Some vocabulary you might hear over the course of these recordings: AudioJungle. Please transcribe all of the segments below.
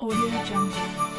AudioJungle. AudioJungle.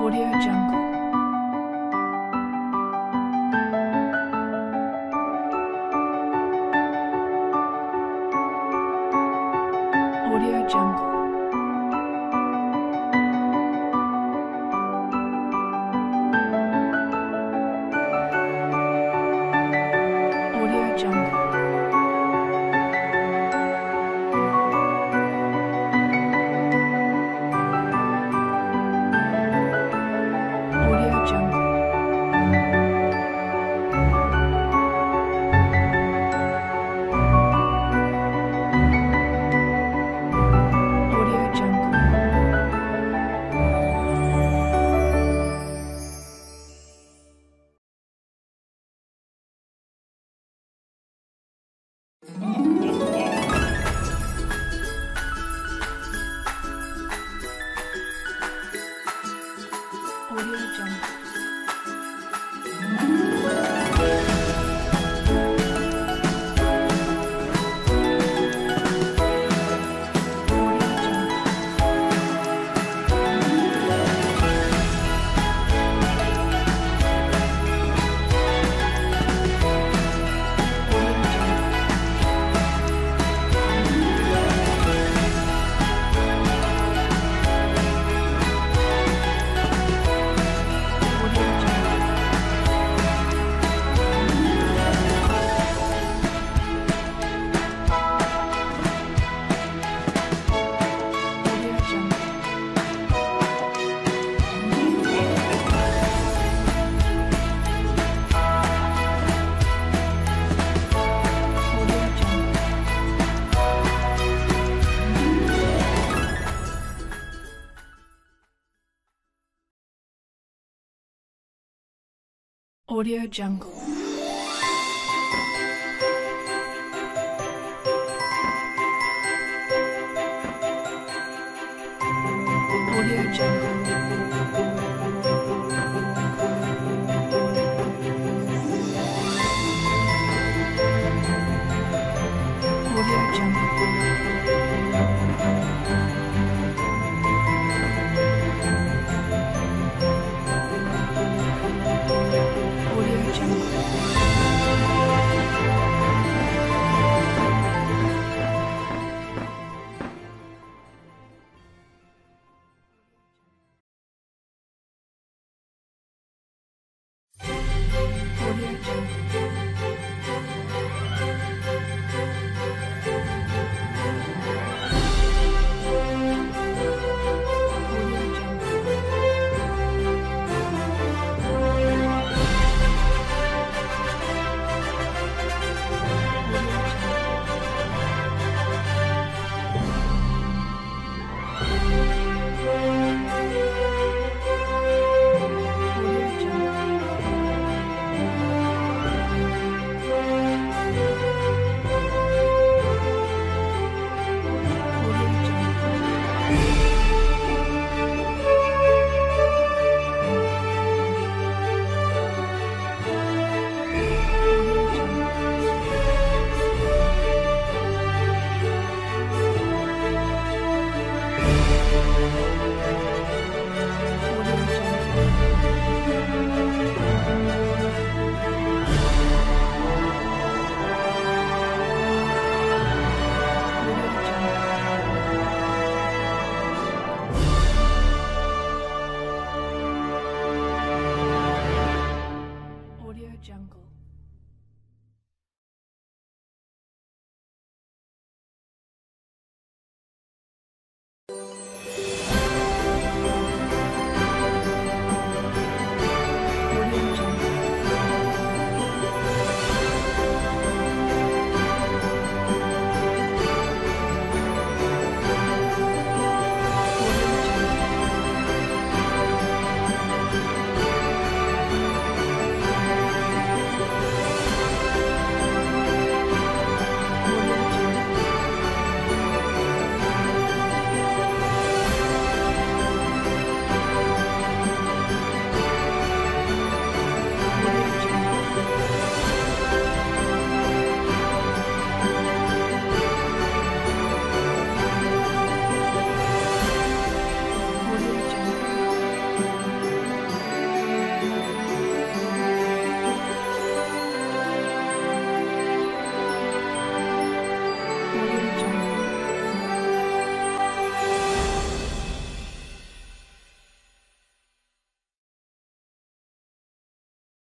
AudioJungle. AudioJungle. AudioJungle. AudioJungle. AudioJungle.